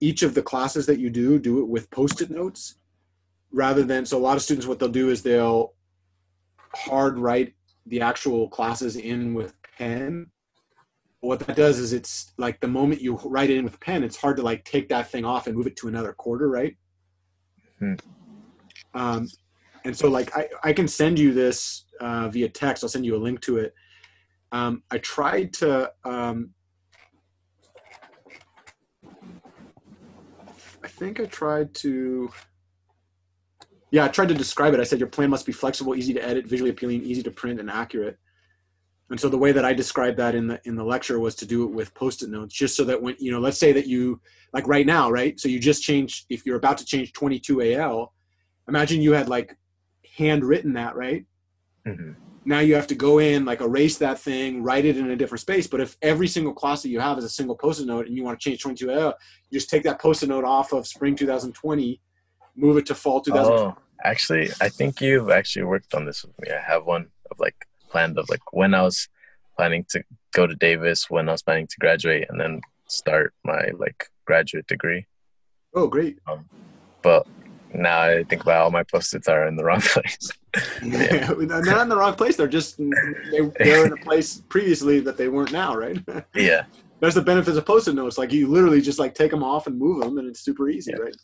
each of the classes that you do it with Post-it notes rather than, so a lot of students, what they'll do is they'll hard write the actual classes in with pen. What that does is it's like the moment you write it in with pen, it's hard to like take that thing off and move it to another quarter, right? Mm-hmm. And so like I can send you this via text. I'll send you a link to it. I tried to, I tried to describe it. I said, your plan must be flexible, easy to edit, visually appealing, easy to print, and accurate. And so the way that I described that in the lecture was to do it with Post-it notes, just so that when, you know, let's say that you, like right now, right? So you just change, if you're about to change 22AL, imagine you had like handwritten that, right? Mm-hmm. Now you have to go in, like erase that thing, write it in a different space. But if every single class that you have is a single Post-it note and you want to change 22AL, you just take that Post-it note off of spring 2020, move it to fall 2020. Oh, actually, I think you've actually worked on this with me. I have one of like planned of like when I was planning to go to Davis, when I was planning to graduate and then start my like graduate degree. Oh, great. But now I think about all my Post-its are in the wrong place. Yeah. They're not in the wrong place. They're just, they're in a place previously that they weren't now, right? Yeah. That's the benefits of Post-it notes. Like you literally just like take them off and move them and it's super easy, yeah. Right?